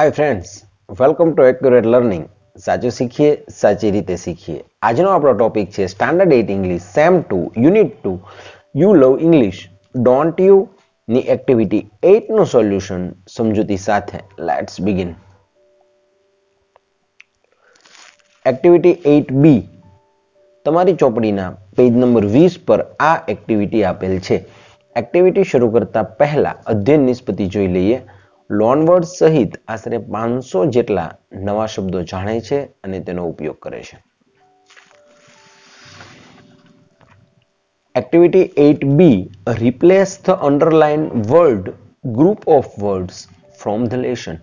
Hi friends, welcome to accurate learning. સાચું શીખીએ, સાચી રીતે શીખીએ. આજનો આપણો ટોપિક છે standard 8 English sem 2 unit 2 you love English don't you ની એક્ટિવિટી 8 નું સોલ્યુશન સમજૂતી સાથે. Let's begin. એક્ટિવિટી 8B તમારી ચોપડીના પેજ નંબર 20 પર આ એક્ટિવિટી આપેલ છે. એક્ટિવિટી શરૂ કરતા પહેલા અધ્યયન નિષ્પતિ જોઈ લઈએ. લોન વર્ડ સહિત આશરે 500 જેટલા નવા શબ્દો જાણે છે અને તેનો ઉપયોગ કરે છે. Activity 8B replace the underline word group of words from the lesson.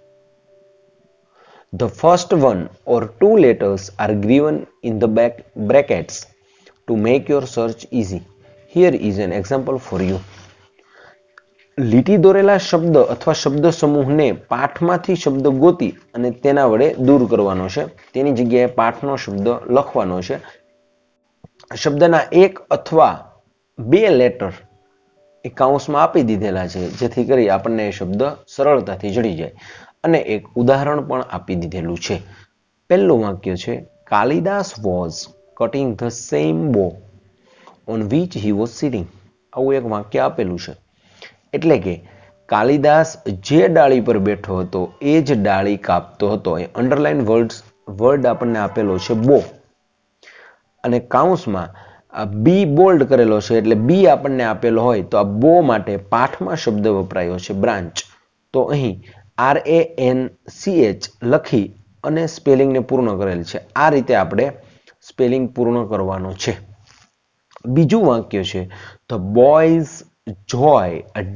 The first one or two letters are given in the back brackets to make your search easy. Here is an example for you. લીટી દોરેલા શબ્દ અથવા શબ્દ સમૂહને પાઠમાંથી શબ્દ ગોતી અને તેના વડે દૂર કરવાનો છે. તેની જગ્યાએ પાઠનો શબ્દ લખવાનો છે. શબ્દના એક અથવા બે લેટર એ કાઉન્સમાં આપી દીધેલા છે, જેથી કરી આપણને એ શબ્દ સરળતાથી જડી જાય. અને એક ઉદાહરણ પણ આપી દીધેલું છે. પહેલું વાક્ય છે Kalidas was cutting the same bough on which he was sitting. આવું એક વાક્ય આપેલું છે. એટલે કે કાલિદાસ જે ડાળી પર બેઠો હતો એ જ ડાળી કાપતો હતો. એ અન્ડરલાઇન વર્ડ આપણને આપેલો છે બો, અને કાઉન્સમાં બી બોલ્ડ કરેલો છે, એટલે બી આપણને આપેલો હોય તો આ બો માટે પાઠમાં શબ્દ વપરાયો છે બ્રાન્ચ. તો અહીં RANCH લખી અને સ્પેલિંગને પૂર્ણ કરેલ છે. આ રીતે આપણે સ્પેલિંગ પૂર્ણ કરવાનો છે. બીજું વાક્ય છે the boys Joy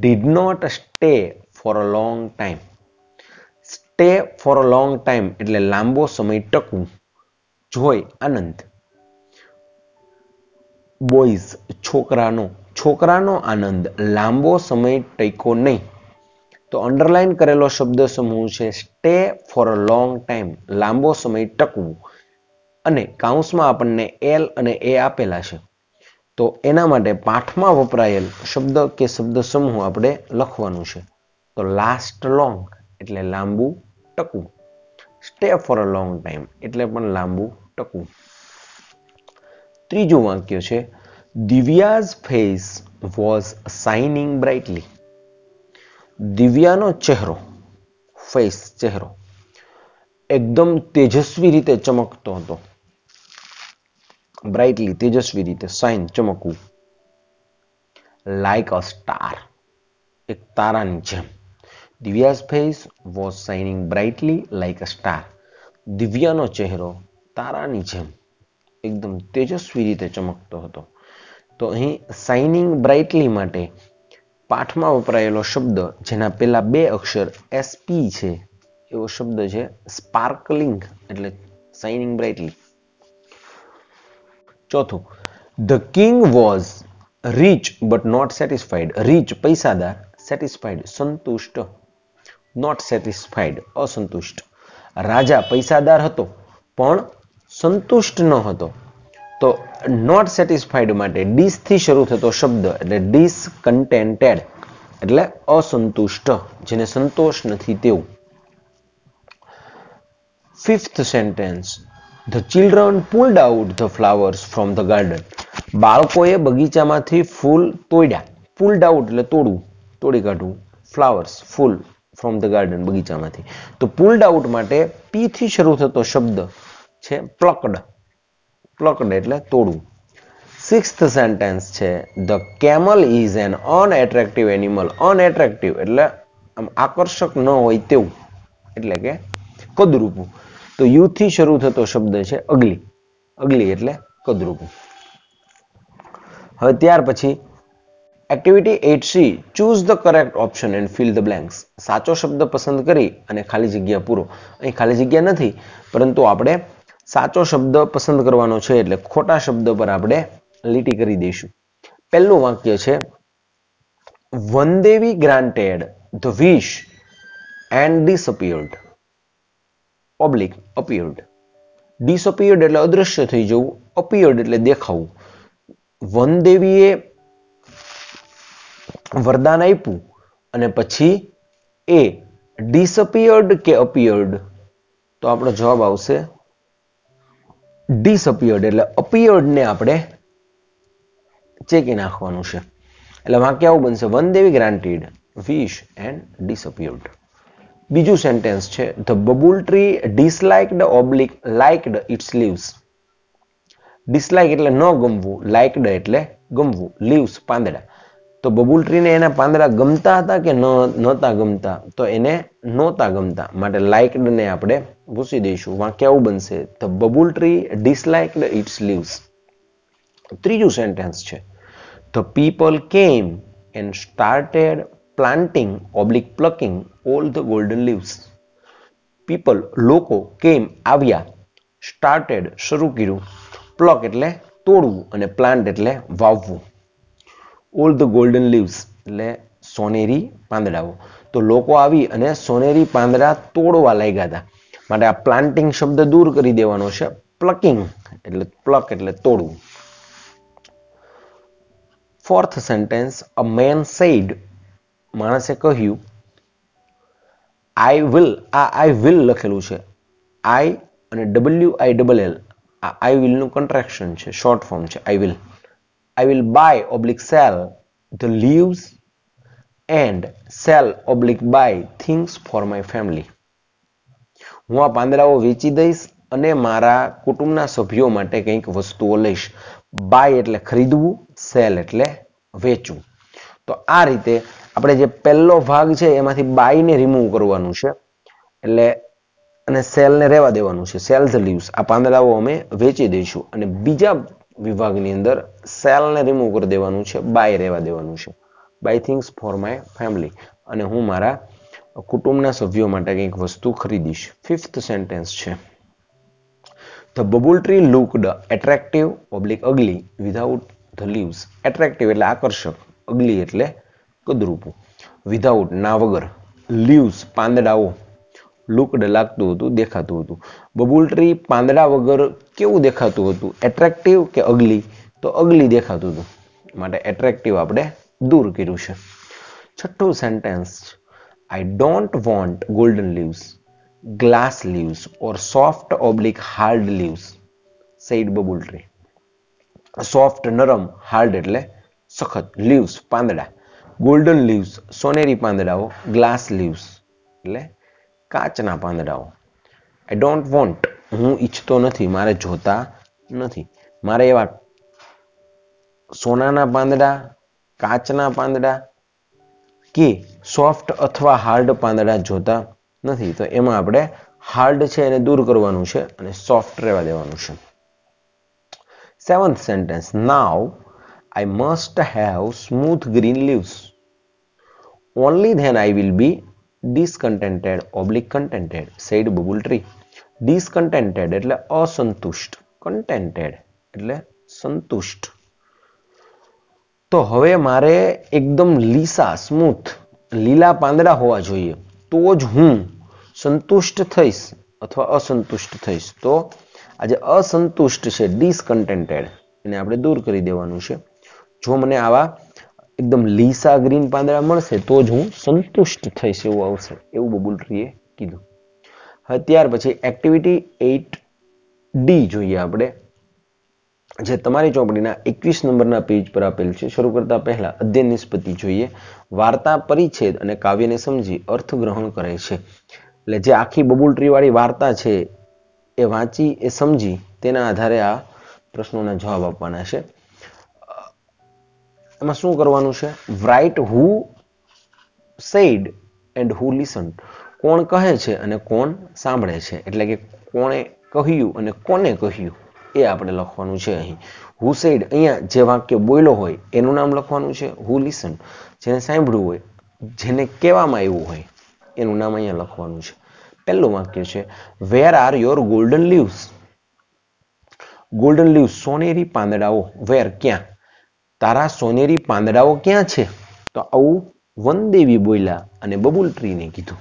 did not stay for a long time. Stay for a long time એટલે લાંબો સમય ટકવું. Joy આનંદ, boys છોકરાનો આનંદ લાંબો સમય ટક્યો નહીં. તો અંડરલાઈન કરેલો શબ્દ સમૂહ છે stay for a long time, લાંબો સમય ટકવું, અને કાઉન્સમાં આપણને L અને A આપેલા છે. તો એના માટે પાઠમાં વપરાયેલ શબ્દ કે શબ્દ સમૂહ આપણે લખવાનું છે. તો લાસ્ટ લોંગ એટલે લાંબુ ટકવું, stay for a long time એટલે પણ લાંબુ ટકવું. ત્રીજું વાક્ય છે Divya's face was shining brightly. દિવ્યાનો ચહેરો, ફેસ ચહેરો, એકદમ તેજસ્વી રીતે ચમકતો હતો. બ્રાઇટલી તેજસ્વી રીતે, શાઇન ચમકવું, લાઈક અ સ્ટાર એક તારાની જેમ. Divya's face was shining brightly like a star. દિવ્યાનો ચહેરો તારાની જેમ એકદમ તેજસ્વી રીતે ચમકતો હતો. તો અહીં શાઇનિંગ બ્રાઇટલી માટે પાઠમાં વપરાયેલો શબ્દ જેના પહેલા બે અક્ષર SP છે એવો શબ્દ છે સ્પાર્કલિંગ, એટલે શાઇનિંગ બ્રાઇટલી. ચોથું the king was rich but not satisfied. Rich પૈસાદાર, સેટિસ્ફાઈડ સંતુષ્ટ, નોટ સેટિસ્ફાઈડ અસંતુષ્ટ. રાજા પૈસાદાર હતો પણ સંતુષ્ટ ન હતો. તો નોટ સેટિસ્ફાઈડ માટે ડીસથી શરૂ થતો શબ્દ એટલે ડિસકન્ટેન્ટેડ, એટલે અસંતુષ્ટ, જેને સંતોષ નથી તેવું. Fifth sentence the children pulled out the flowers from the garden. બાળકોએ બગીચામાંથી ફૂલ તોડ્યા. પુલ્ડ આઉટ એટલે તોડવું, તોડી કાઢવું. ફ્લાવર્સ ફૂલ, ફ્રોમ ધ ગાર્ડન બગીચામાંથી. તો પુલ્ડ આઉટ માટે પીથી શરૂ થતો શબ્દ છે પ્લકડ. પ્લકડ એટલે તોડવું. સિક્સ્થ સેન્ટેન્સ છે the camel is an unattractive animal. Unattractive એટલે આમ આકર્ષક ન હોય તેવું, એટલે કે કદરૂપું. તો યુથી શરૂ થતો શબ્દ છે અગલી. અગલી એટલે કદરૂપું. હવે ત્યાર પછી activity 8C choose the correct option and fill the blanks. સાચો શબ્દ પસંદ કરી અને ખાલી જગ્યા પૂરો. અહીં ખાલી જગ્યા નથી, પરંતુ આપણે સાચો શબ્દ પસંદ કરવાનો છે, એટલે ખોટા શબ્દ પર આપણે લીટી કરી દઈશું. પહેલું વાક્ય છે વનદેવી granted the wish and disappeared. Oblique appeared, disappeared એટલે અદૃશ્ય થઈ જવું, અપિયર્ડ એટલે દેખાવું. વનદેવીએ વરદાન આપ્યું અને પછી એ disappeared के appeared? तो आपको जवाब आवशे disappeared એટલે appeared ने आपने check in आखवानु शे એટલે વાક્ય આવું બનશે Vandevi granted wish and disappeared. બીજું સેન્ટેન્સ છે the bubble tree disliked oblique liked its leaves. dislike એટલે ન ગમવું liked એટલે ગમવું leaves પાંદડા. तो बबूल ट्री ने एना पांदड़ा गमता था के नोता गमता तो एने नोता गमता माटे लाइक्ड ने आपणे भूसी देशु वाक्य आव बनशे the babul tree disliked its leaves. त्रीजो सेंटेंस छे the people came and started planting oblique plucking all the golden leaves. People लोको केम आव्या स्टार्टेड शुरू कर्यु प्लक एटले तोडवू अने प्लांट एटले वाववू all the golden leaves એટલે સોનેરી પાંદડાઓ. તો લોકો આવી અને સોનેરી પાંદડા તોડવા લાગ્યા હતા માટે આ પ્લાન્ટિંગ શબ્દ દૂર કરી દેવાનો છે. પ્લકિંગ એટલે પ્લક એટલે તોડવું. Fourth sentence a man said માણસે કહ્યું I will આ I will લખેલું છે I અને w I double l આ I will નું કોન્ટ્રેક્શન છે શોર્ટ ફોર્મ છે I will buy oblique sell the leaves and sell oblique buy things for my family. હું આ પાંદડાઓ વેચી દઈશ અને મારા કુટુંબના સભ્યો માટે કંઈક વસ્તુઓ લઈશ. buy એટલે ખરીદવું, sell એટલે વેચવું. તો આ રીતે આપણે જે પહેલો ભાગ છે એમાંથી buy ને રિમૂવ કરવાનું છે એટલે અને sell ને રહેવા દેવાનું છે. sell the leaves આ પાંદડાઓ અમે વેચી દઈશું અને બીજા વિભાગની અંદર સેલ ને રિમૂવ કરી દેવાનું છે, બાય રહેવા દેવાનું છે. By things for my family અને હું મારા કુટુંબના સભ્યો માટે કંઈક વસ્તુ ખરીદીશ. ફિફ્થ સેન્ટેન્સ છે the babul tree looked attractive oblique ugly without the leaves. Attractive એટલે આકર્ષક, અગલી એટલે કદરૂપું, વિધાઉટ ના વગર, લીવ્સ પાંદડાઓ, લુકડ લાગતું હતું, દેખાતું હતું. બબુલ ટ્રી પાંદડા વગર કેવું દેખાતું હતું? એટ્રેક્ટિવ કે અગલી? તો અગલી દેખાતું હતું માટે એટ્રેક્ટિવ આપણે દૂર કર્યું છે. છઠ્ઠું sentence I don't want golden leaves, glass leaves or soft oblique hard leaves said babul tree. Soft નરમ, હાર્ડ એટલે સખત, લીવ્સ પાંદડા, ગોલ્ડન લીવ્સ સોનેરી પાંદડાઓ, ગ્લાસ લીવ્સ એટલે કાચના પાંદડાઓ. I don't want હું ઈચ્છતો નથી, મારે જોતા નથી, મારે એવા સોનાના પાંદડા, કાચના પાંદડા કે સોફ્ટ અથવા હાર્ડ પાંદડા જોતા નથી. તો એમાં આપણે હાર્ડ છે એને દૂર કરવાનું છે અને સોફ્ટ રહેવા દેવાનું છે. Seventh sentence Now I must have smooth green leaves. Only then I will be discontented oblique contented said babul tree. discontented એટલે અસંતુષ્ટ, contented એટલે સંતુષ્ટ. તો હવે મારે એકદમ લીસા સ્મૂથ લીલા પાંદડા હોવા જોઈએ તો જ હું સંતુષ્ટ થઈશ અથવા અસંતુષ્ટ થઈશ. તો આજે અસંતુષ્ટ છે discontented એને આપણે દૂર કરી દેવાનું છે. જો મને આવા એકદમ લીસા ગ્રીન પાંદડા મળશે તો જ હું સંતુષ્ટ થઈશ એવું આવશે એવું બબુલ ટ્રીએ કીધું. હવે ત્યાર પછી એક્ટિવિટી 8D જોઈએ આપણે જે તમારી ચોપડીના 21 નંબરના પેજ પર આપેલ છે. શરૂ કરતા પહેલા અધ્યયન નિષ્પતિ જોઈએ. વાર્તા પરિચ્છેદ અને કાવ્યને સમજી અર્થ ગ્રહણ કરે છે. એટલે જે આખી બબુલ ટ્રી વાળી વાર્તા છે એ વાંચી એ સમજી તેના આધારે આ પ્રશ્નોના જવાબ આપવાના છે. એમાં શું કરવાનું છે? Right who said and who listened. કોણ કહે છે અને કોણ સાંભળે છે એટલે કે કોણે કહ્યું અને કોને કહ્યું એ આપણે લખવાનું છે. અહીં who said અહીંયા જે વાક્ય બોલ્યો હોય એનું નામ લખવાનું છે. who listened જેને સાંભળ્યું હોય, જેને કહેવામાં આવ્યું હોય એનું નામ અહીંયા લખવાનું છે. પહેલું વાક્ય છે where are your golden leaves. golden leaves સોનેરી પાંદડાઓ. where ક્યાં? તારા સોનેરી પાંદડાઓ ક્યાં છે? તો આવું વનદેવી બોલ્યા અને બબુલ ટ્રીને કીધું.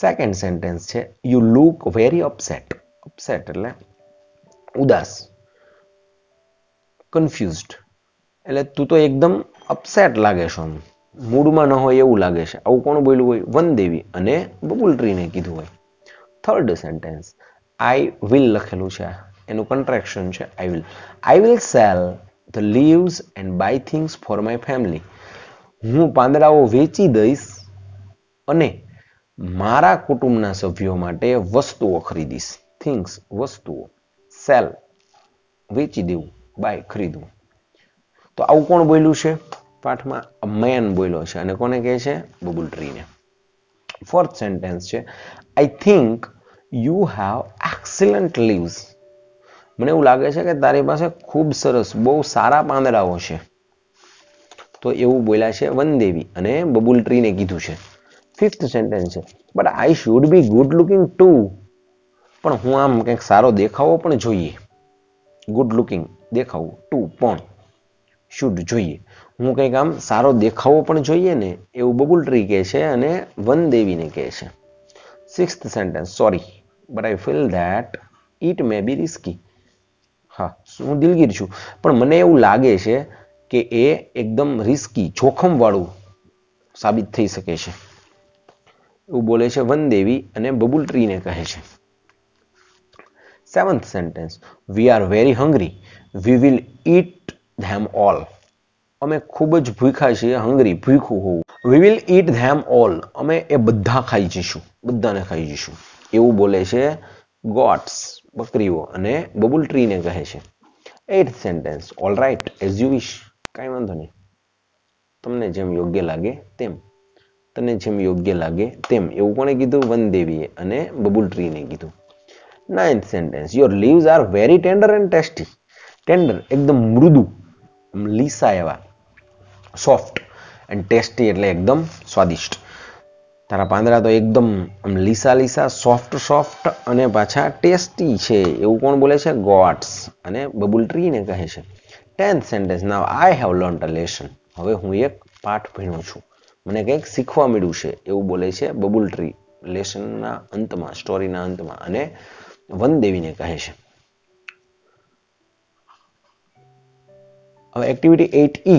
સેકન્ડ સેન્ટેન્સ છે you look very upset. Upset એટલે ઉદાસ, કન્ફ્યુઝડ એટલે તું તો એકદમ અપસેટ લાગે છો. મૂડ માં ન હોય એવું લાગે છે. આવું કોણ બોલ્યું હોય? વનદેવી અને બબુલટ્રી ને કીધું હોય. થર્ડ સેન્ટેન્સ I will લખેલું છે, એનું કન્ટ્રેક્શન છે I will sell the leaves and buy things for my family. હું પાંદડાઓ વેચી દઈશ અને મારા કુટુંબના સભ્યો માટે વસ્તુઓ ખરીદીશ. things વસ્તુઓ, sell વેચી દેવું, buy ખરીદવું. તો આવું કોણ બોલ્યું છે પાઠમાં? a man બોલ્યો છે અને કોને કહે છે? બબુલટ્રીને. fourth sentence છે I think you have excellent leaves. મને એવું લાગે છે કે તારી પાસે ખૂબ સરસ, બહુ સારા પાંદડાઓ છે. તો એવું બોલ્યા છે વનદેવી અને બબુલટ્રીને કીધું છે. ફિફ્થ સેન્ટેન્સ છે but I should be good looking too. પણ હું આમ કંઈક સારો દેખાવો પણ જોઈએ. ગુડ લુકિંગ દેખાવું, ટુ પણ, શુડ જોઈએ. હું કંઈક આમ સારો દેખાવો પણ જોઈએ ને, એવું બબુલટ્રી કહે છે અને વનદેવીને કહે છે. Sixth sentence sorry but I feel that it may be risky. હા, હું દિલગીર છું પણ મને એવું લાગે છે કે એ એકદમ રિસ્કી, જોખમવાળું સાબિત થઈ શકે છે. એવું બોલે છે વનદેવી અને બબુલટ્રીને કહે છે. Seventh sentence we are very hungry we will eat them all. અમે ખૂબ જ ભૂખ્યા છીએ. હંગ્રી ભૂખ્યું હોવું. We will eat them all. અમે એ બધા ખાઈ જઈશું, બધાને ખાઈ જઈશું. એવું બોલે છે ગોટ્સ બકરીઓ અને બબુલટ્રીને કહે છે. Eighth sentence all right as you wish. કાંઈ વાંધો નહીં, તમને જેમ યોગ્ય લાગે તેમ, તને જેમ યોગ્ય લાગે તેમ. એવું કોણે કીધું? વનદેવીએ અને બબુલટ્રીને કીધું. Ninth sentence your leaves are very tender and tasty. Tender એકદમ મૃદુ, લીસા એવા, સોફ્ટ, એન્ડ ટેસ્ટી એટલે એકદમ સ્વાદિષ્ટ. તારા પાંદડા તો એકદમ આમ લીસા લીસા, સોફ્ટ સોફ્ટ અને પાછા ટેસ્ટી છે. એવું કોણ બોલે છે? ગોટ્સ અને બબુલટ્રીને કહે છે. Tenth sentence now I have learnt a lesson. હવે હું એક પાઠ ભણ્યો છું, મને કંઈક શીખવા મળ્યું છે. એવું બોલે છે બબુલટ્રી લેસનના અંતમાં, સ્ટોરીના અંતમાં, અને વનદેવીને કહે છે. હવે એક્ટિવિટી 8E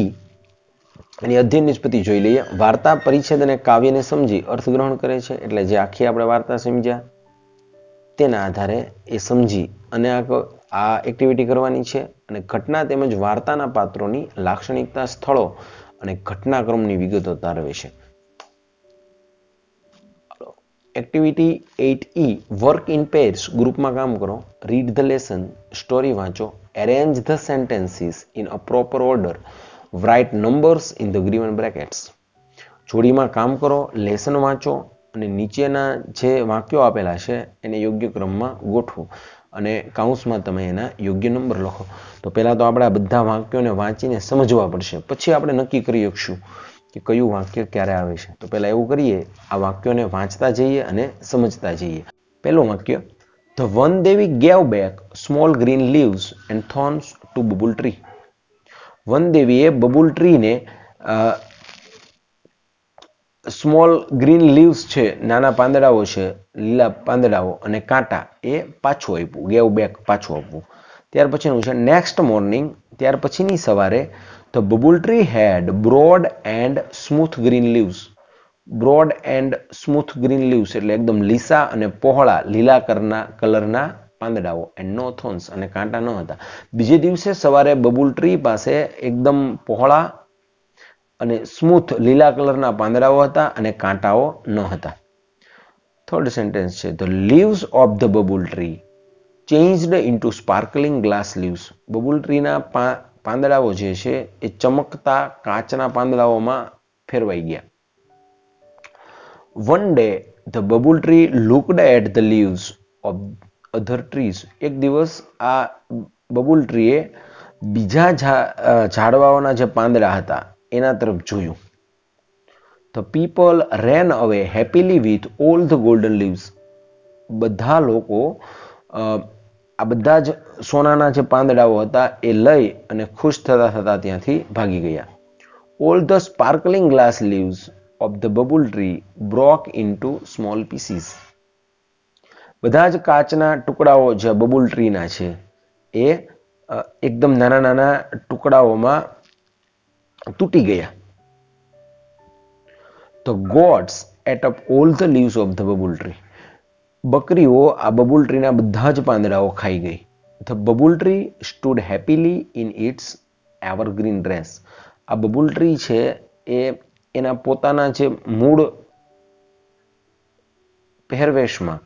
અને અધ્યયન નિષ્પતિ જોઈ લઈએ. વાર્તા, પરિચ્છેદ અને કાવ્યને સમજી અર્થગ્રહણ કરે છે. એટલે જે આખી આપણે વાર્તા સમજ્યા તેના આધારે એ સમજી અને આ એક્ટિવિટી કરવાની છે. અને ઘટના તેમજ વાર્તાના પાત્રોની લાક્ષણિકતા, સ્થળો અને ઘટનાક્રમની વિગતો તારવે છે. Activity 8E work in pairs. ગ્રુપમાં કામ કરો. Read the lesson. સ્ટોરી વાંચો. Arrange the sentences in a proper order. write numbers in the given brackets. જોડીમાં કામ કરો, લેસન વાંચો અને નીચેના જે વાક્યો આપેલા છે એને યોગ્ય ક્રમમાં ગોઠવો અને કાઉન્સમાં તમે એના યોગ્ય નંબર લખો. તો પહેલાં તો આપણે આ બધા વાક્યોને વાંચીને સમજવા પડશે, પછી આપણે નક્કી કરી શકશું કે કયું વાક્ય ક્યારે આવે છે. તો પહેલાં એવું કરીએ, આ વાક્યોને વાંચતા જઈએ અને સમજતા જઈએ. પહેલું વાક્ય the Vandevi gave back small green leaves and thorns to babul tree. વનદેવીએ બબુલટ્રીને સ્મોલ ગ્રીન લીવ્સ છે, નાના પાંદડાઓ છે, લીલા પાંદડાઓ અને કાંટા, એ પાછું આપ્યું. ગેવ બેક પાછું આપવું. ત્યાર પછીનું છે નેક્સ્ટ મોર્નિંગ. ત્યાર પછીની સવારે the babul tree had broad and smooth green leaves. Broad and smooth green leaves એટલે એકદમ લીસા અને પહોળા લીલા કલરના પાંદડાઓ, એન્ડ નો થોર્ન્સ, અને કાંટા ન હતા. બીજે દિવસે સવારે બબુલટ્રી પાસે એકદમ પહોળા અને સ્મૂથ લીલા કલરના પાંદડાઓ હતા અને કાંટાઓ ન હતા. થર્ડ સેન્ટેન્સ છે the leaves of the babul tree changed into sparkling glass leaves. બબુલટ્રીના પાંદડાઓ જે છે એ ચમકતા કાચના પાંદડાઓમાં ફેરવાઈ ગયા. One day the babul tree looked at the leaves of other trees. એક દિવસ આ બબુલટ્રીએ બીજા ઝાડવાઓના જે પાંદડા હતા એના તરફ જોયું. The people ran away happily with all the golden leaves. બધા લોકો આ બધા જ સોનાના જે પાંદડાઓ હતા એ લઈ અને ખુશ થતા થતા ત્યાંથી ભાગી ગયા. All the sparkling glass leaves of the babul tree broke into small pieces. બધા જ કાચના ટુકડાઓ જે બબુલટ્રીના છે એ એકદમ નાના નાના ટુકડાઓમાં તૂટી ગયા. the gods ate up all the leaves of the bubble tree. બકરીઓ આ બબુલ ટ્રીના બધા જ પાંદડાઓ ખાઈ ગઈ. The bubble tree stood happily in its evergreen dress. આ બબુલ ટ્રી છે એ એના પોતાના જે મૂળ પહેરવેશમાં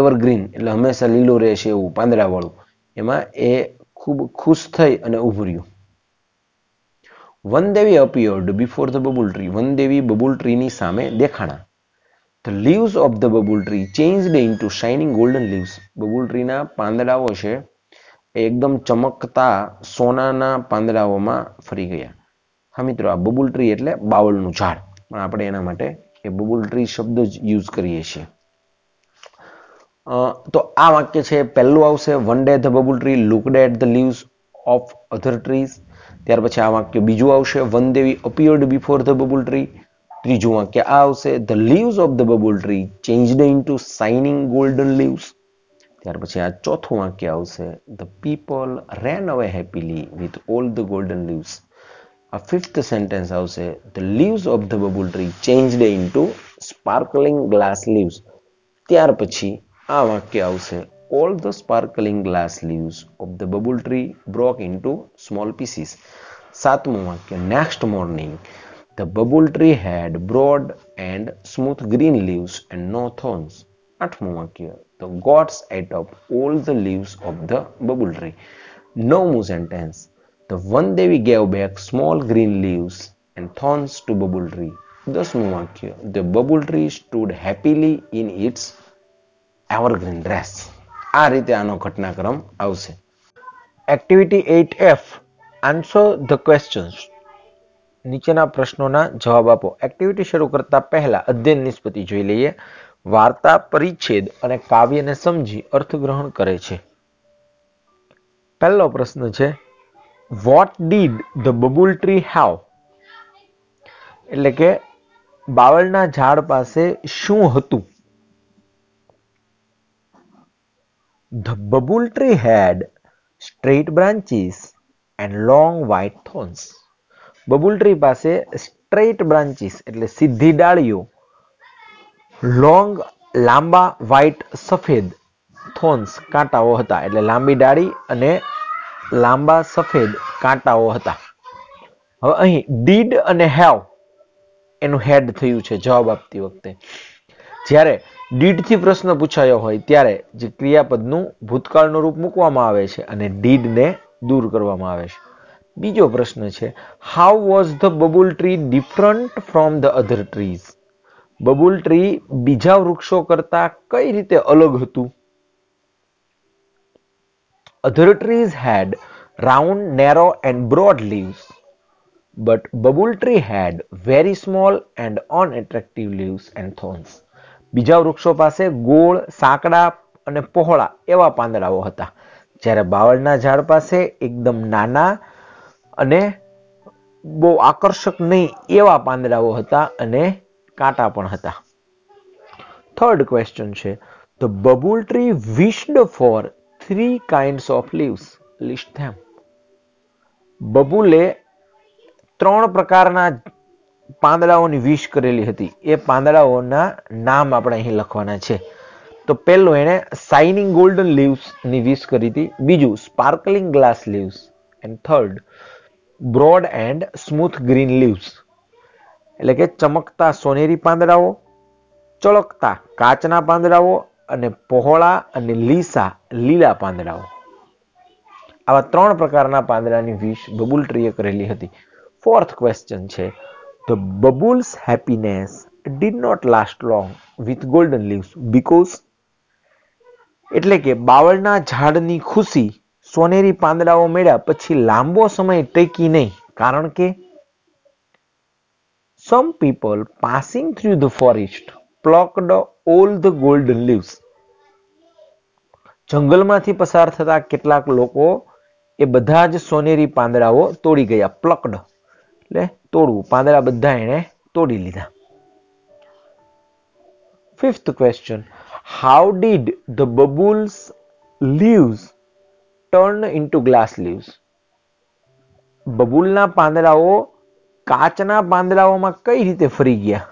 evergreen એટલે હંમેશા લીલો રહેશે એવું પાંદડાવાળું એમાં એ ખૂબ ખુશ થઈ અને ઊભું રહ્યું. Vandevi appeared before the bubble tree. Vandevi babul ટ્રીની સામે દેખાણા. The leaves of the bubble tree changed into shining golden leaves. Bubble tree ના પાંદડાઓ છે એકદમ ચમકતા સોનાના પાંદડાઓમાં ફરી ગયા. હા મિત્રો, આ બબુલ ટ્રી એટલે બાવળનું ઝાડ, પણ આપણે એના માટે એ બબુલ ટ્રી શબ્દ જ યુઝ કરીએ છીએ. તો આ વાક્ય છે પહેલું આવશે one day the bubble tree looked at the leaves of other trees. ત્યાર પછી આ વાક્ય બીજું આવશે Vandevi appeared before the bubble tree. ત્રીજું વાક્ય આ આવશે the leaves of the bubble tree changed into shining golden leaves. ત્યાર પછી આ ચોથું વાક્ય આવશે the people ran away happily with all the golden leaves. આ ફિફ્થ સેન્ટેન્સ આવશે the leaves of the bubble tree changed into sparkling glass leaves. ત્યાર પછી આ વાક્ય આવશે all the sparkling glass leaves of the bubble tree broke into small pieces. સાતમું વાક્ય next morning the bubble tree had broad and smooth green leaves and no thorns. આઠમું વાક્ય the gods ate up all the leaves of the bubble tree. નવમું sentence the Vandevi gave back small green leaves and thorns to bubble tree. દસમું વાક્ય the bubble tree stood happily in its evergreen dress. આ રીતે આનો ઘટનાક્રમ આવશે. Activity 8F answer the questions. નીચેના પ્રશ્નોના જવાબ આપો. એક્ટિવિટી શરૂ કરતા પહેલા અધ્યયન નિષ્પતિ જોઈ લઈએ. વાર્તા, પરિચ્છેદ અને કાવ્યને સમજી અર્થગ્રહણ કરે છે. પહેલો પ્રશ્ન છે what did the babul tree have? એટલે કે બાવળના ઝાડ પાસે શું હતું? The babul tree had straight branches and long white thorns. Babul tree પાસે સ્ટ્રેટ બ્રાન્ચીસ એટલે સીધી ડાળીઓ, લોંગ લાંબા, વ્હાઇટ સફેદ થોર્ન્સ કાંટાઓ હતા. એટલે લાંબી ડાળી અને લાંબા સફેદ કાંટાઓ હતા. હવે અહીં ડીડ અને હેવ એનું હેડ થયું છે જવાબ આપતી વખતે. જ્યારે ડીડથી પ્રશ્ન પૂછાયો હોય ત્યારે જે ક્રિયાપદનું ભૂતકાળનું રૂપ મૂકવામાં આવે છે અને ડીડને દૂર કરવામાં આવે છે. બીજો પ્રશ્ન છે how was the bubble tree different from the other trees? Babul tree બીજા વૃક્ષો કરતા કઈ રીતે અલગ હતું? Other trees had round, narrow and broad leaves but bubble tree had very small and unattractive leaves and thorns. બીજા વૃક્ષો પાસે ગોળ, સાંકડા અને પહોળા એવા પાંદડાઓ હતા, જ્યારે બાવળના ઝાડ પાસે એકદમ નાના અને બહુ આકર્ષક નહીં એવા પાંદડાઓ હતા અને કાંટા પણ હતા. થર્ડ ક્વેશ્ચન છે the babul tree wished for 3 kinds of leaves list them. બબુલે 3 પ્રકારના પાંદડાઓની વિશ કરેલી હતી. એ પાંદડાઓના નામ આપણે અહીં લખવાના છે. તો પહેલું એણે શાઇનિંગ ગોલ્ડન લીવ્સની વિશ કરી હતી, બીજું sparkling glass leaves and third broad and smooth green leaves. એટલે કે ચમકતા સોનેરી પાંદડાઓ, ચળકતા કાચના પાંદડાઓ અને પહોળા અને લીસા લીલા પાંદડાઓ. આવા 3 પ્રકારના પાંદડાની વિશ બબુલ ટ્રીએ કરેલી હતી. ફોર્થ ક્વેશ્ચન છે The bubble's happiness did not last long with golden leaves because. એટલે કે બાવળના ઝાડની ખુશી સોનેરી પાંદડાઓ મળ્યા પછી લાંબો સમય ટકી નહીં, કારણ કે some people passing through the forest plucked all the golden leaves. જંગલમાંથી પસાર થતા કેટલાક લોકો એ બધા જ સોનેરી પાંદડાઓ તોડી ગયા. plucked એટલે તોડવું, પાંદડા બધા એને તોડી લીધા. Fifth question how did the bubble's leaves turn into glass leaves? બબુલના પાંદડાઓ કાચના પાંદડાઓમાં કઈ રીતે ફરી ગયા?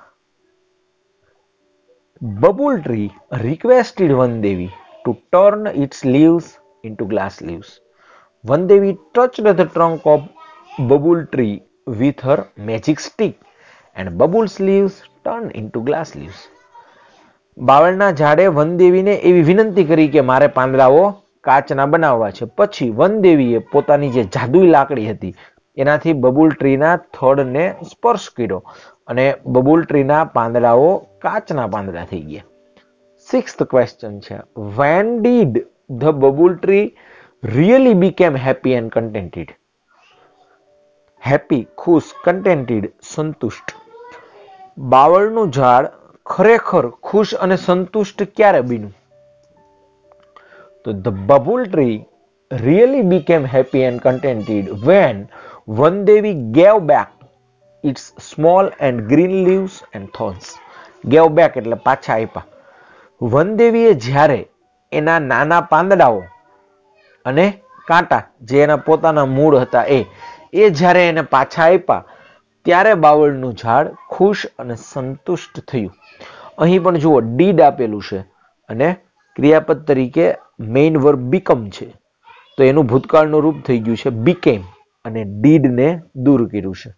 Bubble tree requested Vandevi to turn its leaves into glass leaves. Vandevi touched the trunk of bubble tree with her magic stick and bubble's leaves turned into glass leaves. બાવળના ઝાડે વનદેવીને એવી વિનંતી કરી કે મારે પાંદડાઓ કાચના બનાવવા છે. પછી વનદેવીએ પોતાની જે જાદુઈ લાકડી હતી એનાથી બબુલ ટ્રીના થડને સ્પર્શ કર્યો અને બબુલ ટ્રીના પાંદડાઓ કાચના પાંદડા થઈ ગયા. 6th ક્વેશ્ચન છે, when did the bubble tree really became happy and contented? Happy ખુશ, contented સંતુષ્ટ. બાવળનું ઝાડ ખરેખર ખુશ અને સંતુષ્ટ ક્યારે બન્યું? તો the bubble tree really became happy and contented when Vandevi gave back its small and green leaves and thorns. Gave back એટલે પાછા આપ્યા. વનદેવીએ જ્યારે એના નાના પાંદડાઓ અને કાંટા જે એના પોતાના મૂળ હતા એ જ્યારે એને પાછા આપ્યા ત્યારે બાવળનું ઝાડ ખુશ અને સંતુષ્ટ થયું. અહીં પણ જુઓ did આપેલું છે અને ક્રિયાપદ તરીકે મેઇન વર્બ become છે, તો એનું ભૂતકાળનું રૂપ થઈ ગયું છે became અને did ને દૂર કર્યું છે.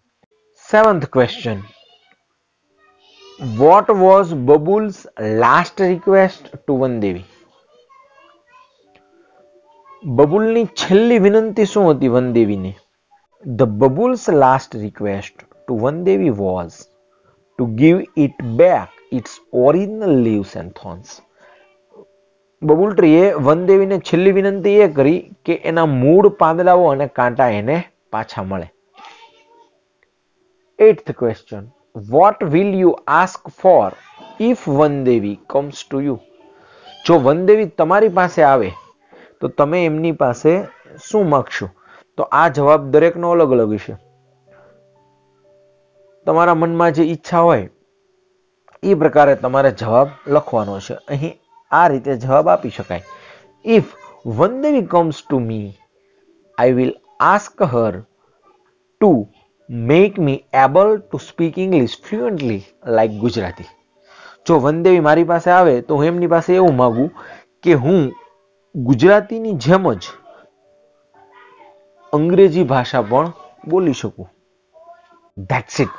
7th question, what was Bubble's last request to Vandevi? બબુલની છેલ્લી વિનંતી શું હતી વનદેવીને? The Bubble's last request to Vandevi was to give it back its original leaves and thorns. Babul ટ્રીએ વનદેવીને છેલ્લી વિનંતી એ કરી કે એના મૂળ પાંદડાઓ અને કાંટા એને પાછા મળે. 8th question, what will you ask for if Vandevi comes to you? જો વનદેવી તમારી પાસે આવે તો તમે એમની પાસે શું માંગશો? તો આ જવાબ દરેકનો અલગ અલગ છે. તમારા મનમાં જે ઈચ્છા હોય એ પ્રકારે તમારે જવાબ લખવાનો છે. અહીં આ રીતે જવાબ આપી શકાય. If Vandevi comes to me, I will ask her to make me able to speak English fluently like Gujarati. જો વનદેવી મારી પાસે આવે તો હું એમની પાસે એવું માંગુ કે હું ગુજરાતીની જેમ જ અંગ્રેજી ભાષા પણ બોલી શકું. That's it.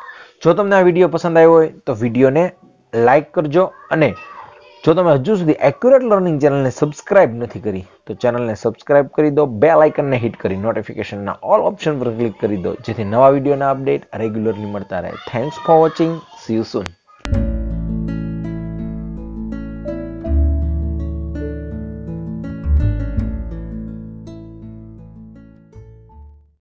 જો તમને આ વિડીયો પસંદ આવ્યો હોય તો વિડીયોને લાઈક કરજો અને જો તમે હજુ સુધી એક્યુરેટ લર્નિંગ ચેનલને સબસ્ક્રાઇબ નથી કરી તો ચેનલને સબસ્ક્રાઇબ કરી દો, બેલ આઇકનને હિટ કરી નોટિફિકેશનના ઓલ ઓપ્શન પર ક્લિક કરી દો જેથી નવા વિડીયોના અપડેટ રેગ્યુલરલી મળતા રહે. Thanks for watching, see you soon.